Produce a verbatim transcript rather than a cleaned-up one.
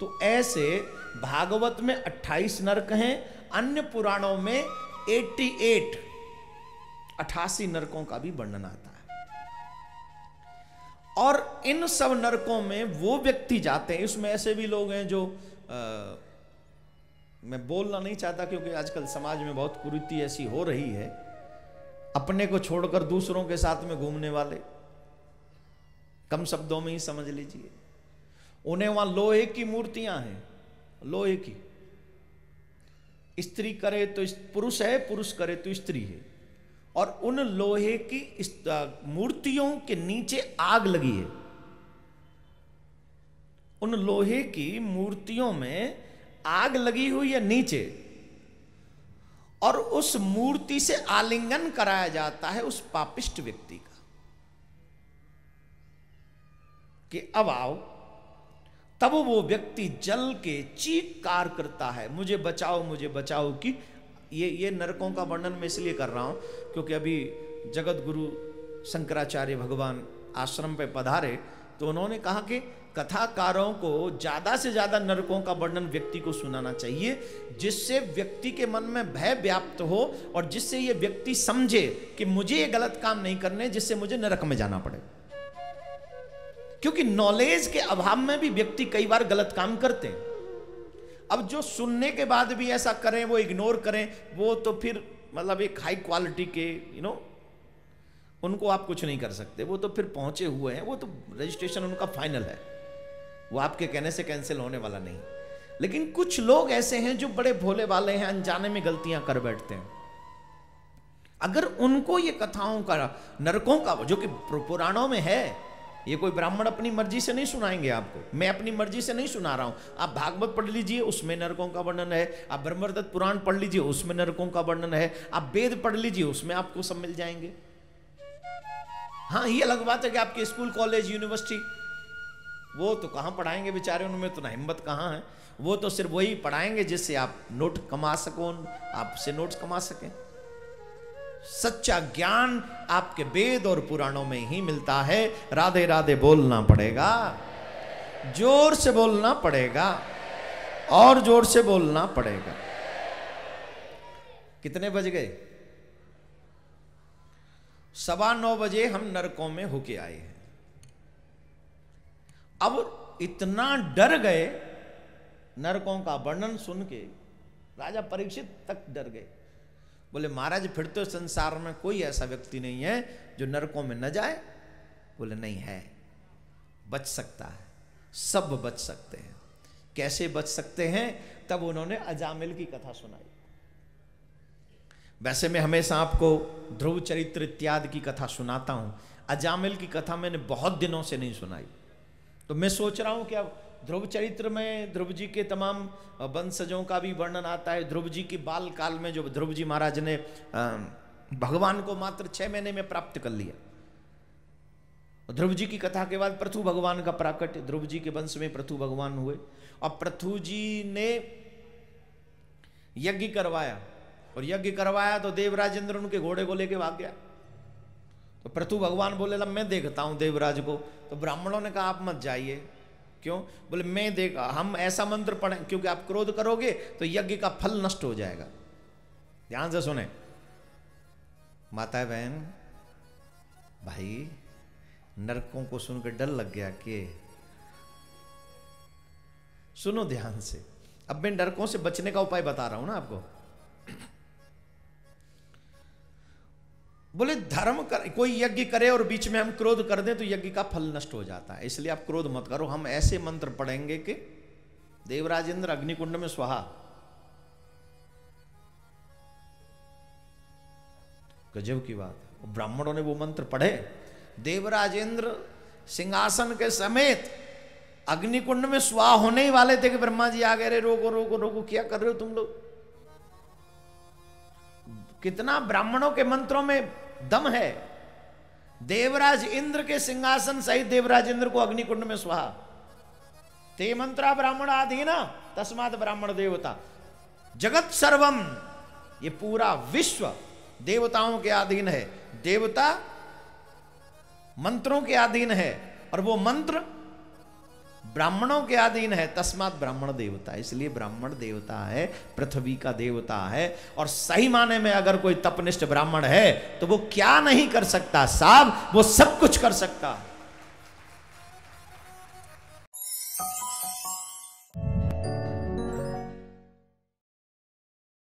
तो ऐसे भागवत में अट्ठाईस नरक हैं, अन्य पुराणों में अट्ठासी अट्ठासी नरकों का भी वर्णन आता है। और इन सब नरकों में वो व्यक्ति जाते हैं, इसमें ऐसे भी लोग हैं जो आ, मैं बोलना नहीं चाहता क्योंकि आजकल समाज में बहुत कुरीति ऐसी हो रही है, अपने को छोड़कर दूसरों के साथ में घूमने वाले, कम शब्दों में ही समझ लीजिए। उन्हें वहां लोहे की मूर्तियां हैं, लोहे की, स्त्री करे तो पुरुष है, पुरुष करे तो स्त्री है, और उन लोहे की मूर्तियों के नीचे आग लगी है। उन लोहे की मूर्तियों में आग लगी हुई है नीचे, और उस मूर्ति से आलिंगन कराया जाता है उस पापिष्ट व्यक्ति का कि अब आओ। तब वो व्यक्ति जल के चीत्कार करता है, मुझे बचाओ मुझे बचाओ की। ये ये नरकों का वर्णन मैं इसलिए कर रहा हूं क्योंकि अभी जगत गुरु शंकराचार्य भगवान आश्रम पे पधारे तो उन्होंने कहा कि कथाकारों को ज्यादा से ज्यादा नरकों का वर्णन व्यक्ति को सुनाना चाहिए, जिससे व्यक्ति के मन में भय व्याप्त हो और जिससे ये व्यक्ति समझे कि मुझे ये गलत काम नहीं करने जिससे मुझे नरक में जाना पड़े। क्योंकि नॉलेज के अभाव में भी व्यक्ति कई बार गलत काम करते हैं। अब जो सुनने के बाद भी ऐसा करें, वो इग्नोर करें, वो तो फिर मतलब एक हाई क्वालिटी के यू नो उनको आप कुछ नहीं कर सकते, वो तो फिर पहुंचे हुए हैं, वो तो रजिस्ट्रेशन उनका फाइनल है, वो आपके कहने से कैंसिल होने वाला नहीं। लेकिन कुछ लोग ऐसे हैं जो बड़े भोले वाले हैं, अनजाने में गलतियां कर बैठते हैं। अगर उनको ये कथाओं का, नरकों का, जो कि पुराणों में है, ये कोई ब्राह्मण अपनी मर्जी से नहीं सुनाएंगे आपको, मैं अपनी मर्जी से नहीं सुना रहा हूँ। आप भागवत पढ़ लीजिए, उसमें नरकों का वर्णन है, आप ब्रह्मदत्त पुराण पढ़ लीजिए, उसमें नरकों का वर्णन है, आप वेद पढ़ लीजिए, उसमें आपको सब मिल जाएंगे। हाँ, ये अलग बात है कि आपके स्कूल कॉलेज यूनिवर्सिटी वो तो कहाँ पढ़ाएंगे बेचारे, उनमें तो ना हिम्मत कहाँ है, वो तो सिर्फ वही पढ़ाएंगे जिससे आप नोट कमा सको, आपसे नोट्स कमा सकें। सच्चा ज्ञान आपके वेद और पुराणों में ही मिलता है। राधे राधे बोलना पड़ेगा, जोर से बोलना पड़ेगा और जोर से बोलना पड़ेगा। कितने बज गए? सवा नौ बजे हम नरकों में होके आए हैं। अब इतना डर गए नरकों का वर्णन सुन के, राजा परीक्षित तक डर गए। बोले महाराज, फिर तो संसार में कोई ऐसा व्यक्ति नहीं है जो नरकों में न जाए। बोले नहीं है, बच सकता है, सब बच सकते हैं। कैसे बच सकते हैं? तब उन्होंने अजामिल की कथा सुनाई। वैसे मैं हमेशा आपको ध्रुव चरित्र इत्यादि की कथा सुनाता हूं, अजामिल की कथा मैंने बहुत दिनों से नहीं सुनाई, तो मैं सोच रहा हूं कि अब ध्रुव चरित्र में ध्रुव जी के तमाम वंशजों का भी वर्णन आता है। ध्रुव जी की बाल काल में, जो ध्रुव जी महाराज ने भगवान को मात्र छह महीने में प्राप्त कर लिया, ध्रुव जी की कथा के बाद प्रथु भगवान का प्राकट्य, ध्रुव जी के वंश में प्रथु भगवान हुए और प्रथु जी ने यज्ञ करवाया, और यज्ञ करवाया तो देवराज इंद्र उनके घोड़े को लेके भाग गया। तो प्रथु भगवान बोले ला मैं देखता हूं देवराज को। तो ब्राह्मणों ने कहा आप मत जाइए। क्यों? बोले मैं देखा, हम ऐसा मंत्र पढ़ें, क्योंकि आप क्रोध करोगे तो यज्ञ का फल नष्ट हो जाएगा। ध्यान से सुने माता बहन भाई, नरकों को सुनकर डर लग गया कि सुनो ध्यान से। अब मैं नरकों से बचने का उपाय बता रहा हूं ना आपको। बोले धर्म कर, कोई यज्ञ करे और बीच में हम क्रोध कर दें तो यज्ञ का फल नष्ट हो जाता है, इसलिए आप क्रोध मत करो। हम ऐसे मंत्र पढ़ेंगे कि देवराज इंद्र अग्निकुंड में स्वाहा, गजब की बात। ब्राह्मणों ने वो मंत्र पढ़े, देवराज इंद्र सिंहासन के समेत अग्निकुंड में स्वाहा होने ही वाले थे कि ब्रह्मा जी आ गए, रे रोको रोको रोको, क्या कर रहे हो तुम लोग। कितना ब्राह्मणों के मंत्रों में दम है। देवराज इंद्र के सिंहासन सहित देवराज इंद्र को अग्निकुंड में स्वाहा। ते मंत्रा ब्राह्मण आधीन तस्मात् ब्राह्मण देवता, जगत सर्वम, ये पूरा विश्व देवताओं के अधीन है, देवता मंत्रों के अधीन है, और वो मंत्र ब्राह्मणों के अधीन है, तस्मात ब्राह्मण देवता, इसलिए ब्राह्मण देवता है, पृथ्वी का देवता है। और सही माने में अगर कोई तपनिष्ठ ब्राह्मण है तो वो क्या नहीं कर सकता साहब, वो सब कुछ कर सकता है।